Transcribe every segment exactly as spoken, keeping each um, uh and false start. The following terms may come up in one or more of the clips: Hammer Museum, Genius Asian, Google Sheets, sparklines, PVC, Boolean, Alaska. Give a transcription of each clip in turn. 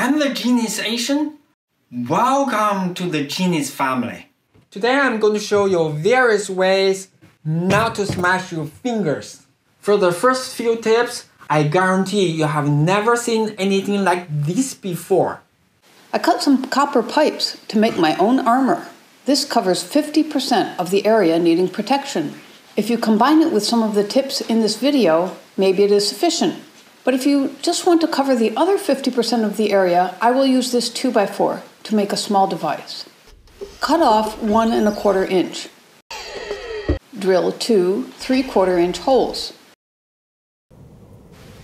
I'm the Genius Asian. Welcome to the Genius family. Today I'm going to show you various ways not to smash your fingers. For the first few tips, I guarantee you have never seen anything like this before. I cut some copper pipes to make my own armor. This covers fifty percent of the area needing protection. If you combine it with some of the tips in this video, maybe it is sufficient. But if you just want to cover the other fifty percent of the area, I will use this two by four to make a small device. Cut off one and a quarter inch. Drill two three quarter inch holes.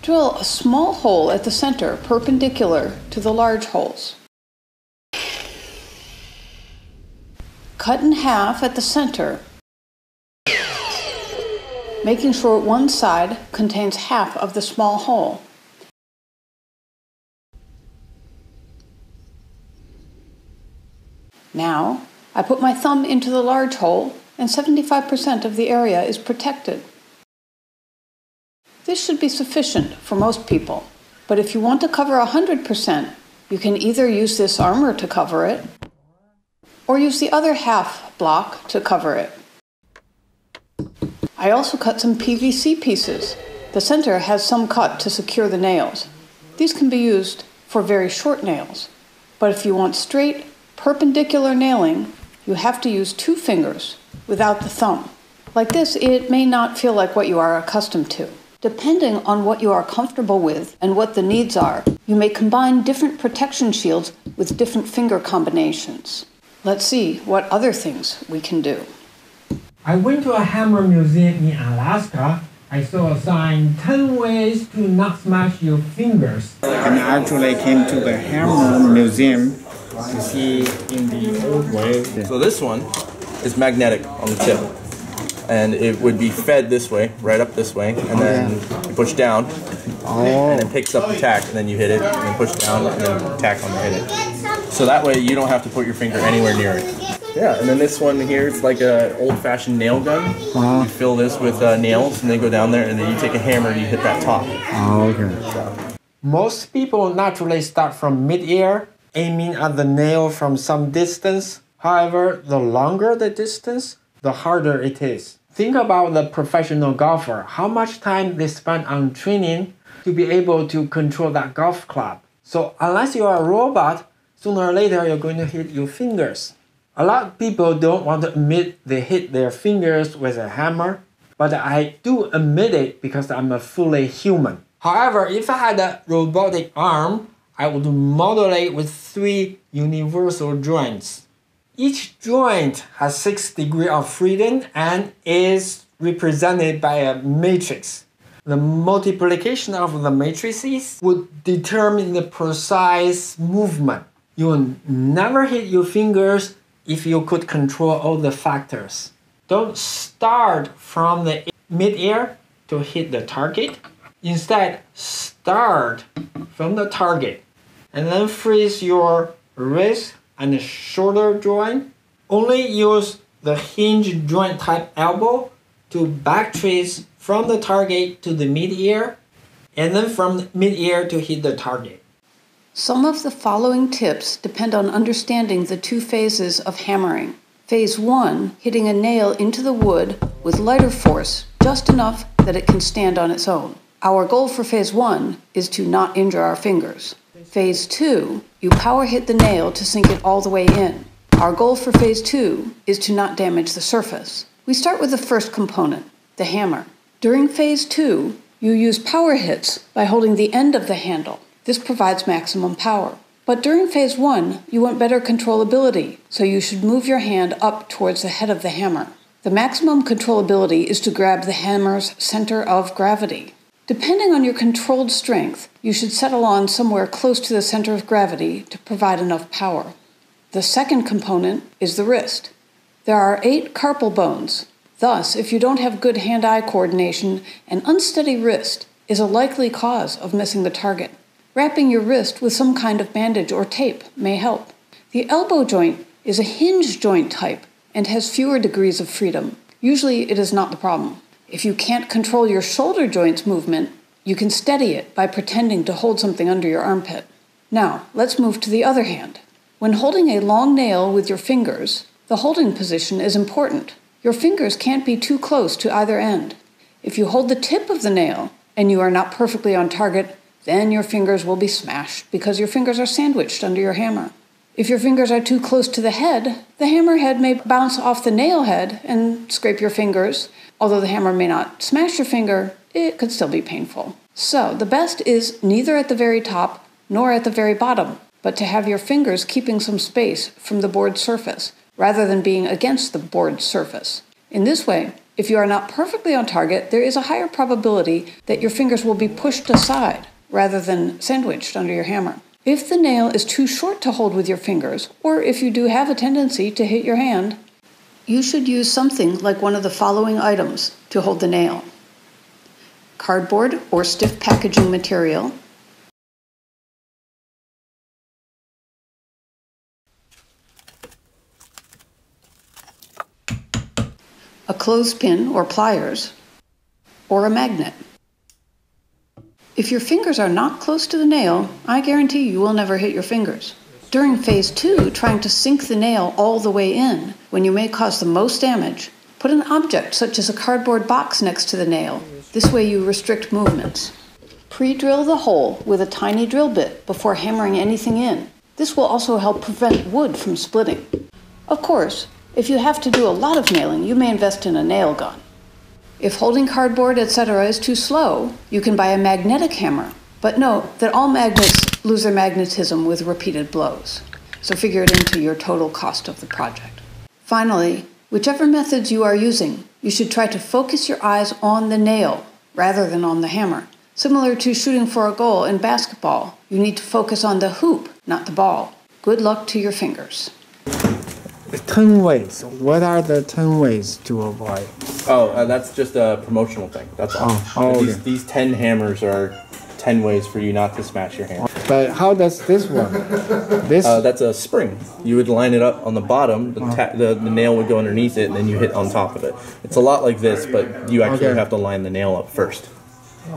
Drill a small hole at the center perpendicular to the large holes. Cut in half at the center, making sure one side contains half of the small hole. Now, I put my thumb into the large hole and seventy-five percent of the area is protected. This should be sufficient for most people, but if you want to cover one hundred percent, you can either use this armor to cover it, or use the other half block to cover it. I also cut some P V C pieces. The center has some cut to secure the nails. These can be used for very short nails. But if you want straight, perpendicular nailing, you have to use two fingers without the thumb. Like this, it may not feel like what you are accustomed to. Depending on what you are comfortable with and what the needs are, you may combine different protection shields with different finger combinations. Let's see what other things we can do. I went to a Hammer Museum in Alaska. I saw a sign, ten ways to not smash your fingers. And I actually came to the Hammer Museum to see in the old way. So this one is magnetic on the tip. And it would be fed this way, right up this way. And then you push down, and it picks up the tack. And then you hit it, and then push down, and then tack on the hit it. So that way you don't have to put your finger anywhere near it. Yeah, and then this one here, it's like an old-fashioned nail gun. Uh-huh. You fill this with uh, nails, and they go down there, and then you take a hammer and you hit that top. Oh, okay. So. Most people naturally start from mid-air, aiming at the nail from some distance. However, the longer the distance, the harder it is. Think about the professional golfer, how much time they spend on training to be able to control that golf club. So unless you are a robot, sooner or later you're going to hit your fingers. A lot of people don't want to admit they hit their fingers with a hammer, but I do admit it because I'm a fully human. However, if I had a robotic arm, I would model it with three universal joints. Each joint has six degrees of freedom and is represented by a matrix. The multiplication of the matrices would determine the precise movement. You will never hit your fingers if you could control all the factors. Don't start from the mid-air to hit the target. Instead, start from the target and then freeze your wrist and shoulder joint. Only use the hinge joint type elbow to backtrace from the target to the mid-air and then from mid-air to hit the target. Some of the following tips depend on understanding the two phases of hammering. Phase one, hitting a nail into the wood with lighter force, just enough that it can stand on its own. Our goal for phase one is to not injure our fingers. Phase two, you power hit the nail to sink it all the way in. Our goal for phase two is to not damage the surface. We start with the first component, the hammer. During phase two, you use power hits by holding the end of the handle. This provides maximum power. But during phase one, you want better controllability, so you should move your hand up towards the head of the hammer. The maximum controllability is to grab the hammer's center of gravity. Depending on your controlled strength, you should settle on somewhere close to the center of gravity to provide enough power. The second component is the wrist. There are eight carpal bones. Thus, if you don't have good hand-eye coordination, an unsteady wrist is a likely cause of missing the target. Wrapping your wrist with some kind of bandage or tape may help. The elbow joint is a hinge joint type and has fewer degrees of freedom. Usually it is not the problem. If you can't control your shoulder joint's movement, you can steady it by pretending to hold something under your armpit. Now, let's move to the other hand. When holding a long nail with your fingers, the holding position is important. Your fingers can't be too close to either end. If you hold the tip of the nail and you are not perfectly on target, then your fingers will be smashed because your fingers are sandwiched under your hammer. If your fingers are too close to the head, the hammer head may bounce off the nail head and scrape your fingers. Although the hammer may not smash your finger, it could still be painful. So the best is neither at the very top nor at the very bottom, but to have your fingers keeping some space from the board surface rather than being against the board surface. In this way, if you are not perfectly on target, there is a higher probability that your fingers will be pushed aside rather than sandwiched under your hammer. If the nail is too short to hold with your fingers, or if you do have a tendency to hit your hand, you should use something like one of the following items to hold the nail: cardboard or stiff packaging material, a clothespin or pliers, or a magnet. If your fingers are not close to the nail, I guarantee you will never hit your fingers. During phase two, trying to sink the nail all the way in, when you may cause the most damage, put an object such as a cardboard box next to the nail. This way you restrict movements. Pre-drill the hole with a tiny drill bit before hammering anything in. This will also help prevent wood from splitting. Of course, if you have to do a lot of nailing, you may invest in a nail gun. If holding cardboard, et cetera is too slow, you can buy a magnetic hammer, but note that all magnets lose their magnetism with repeated blows, so figure it into your total cost of the project. Finally, whichever methods you are using, you should try to focus your eyes on the nail rather than on the hammer. Similar to shooting for a goal in basketball, you need to focus on the hoop, not the ball. Good luck to your fingers. ten ways. What are the ten ways to avoid? Oh, uh, that's just a promotional thing. That's all. Oh, oh, these, okay. These ten hammers are ten ways for you not to smash your hand. But how does this work? This uh, that's a spring. You would line it up on the bottom. The, oh. the, the nail would go underneath it, and then you hit on top of it. It's a lot like this, but you actually okay. have to line the nail up first.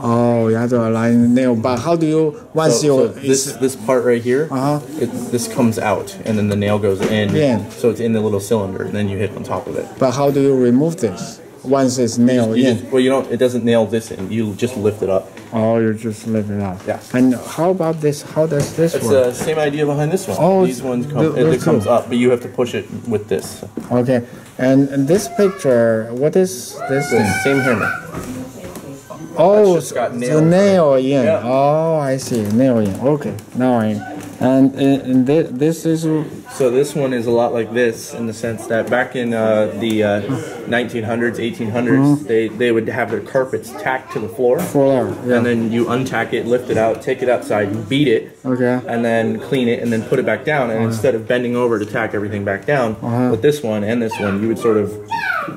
Oh, you have to align the nail, but how do you, once so, you... So this, this part right here, uh-huh. it, this comes out, and then the nail goes in, yeah. so it's in the little cylinder, and then you hit on top of it. But how do you remove this, once it's nailed you just, you in? Just, well, you don't, it doesn't nail this in, you just lift it up. Oh, you just lift it up. Yeah. And how about this, how does this it's work? It's the same idea behind this one. Oh, these ones come, the, it comes two. up, but you have to push it with this. Okay, and, and this picture, what is this the thing? Same hammer. Oh, the nail in. Yeah. Oh, I see. Nail in. Okay, now I am. And, and th this is... So this one is a lot like this in the sense that back in uh, the uh, nineteen hundreds, eighteen hundreds, mm-hmm. they, they would have their carpets tacked to the floor. Floor, yeah. And then you untack it, lift it out, take it outside, beat it, okay. and then clean it, and then put it back down. And uh-huh. instead of bending over to tack everything back down, uh-huh. with this one and this one, you would sort of...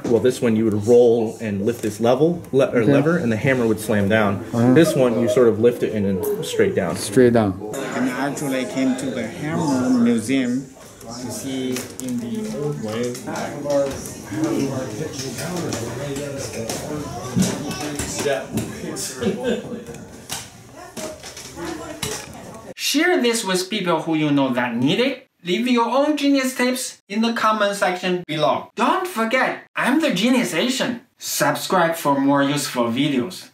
Well, this one you would roll and lift this level le or okay. lever, and the hammer would slam down. Uh-huh. This one you sort of lift it and then straight down. Straight down. And actually, I came to the Hammer Museum to see in the old way. Share this with people who you know that need it. Leave your own genius tips in the comment section below. Don't forget, I'm the Genius Asian. Subscribe for more useful videos.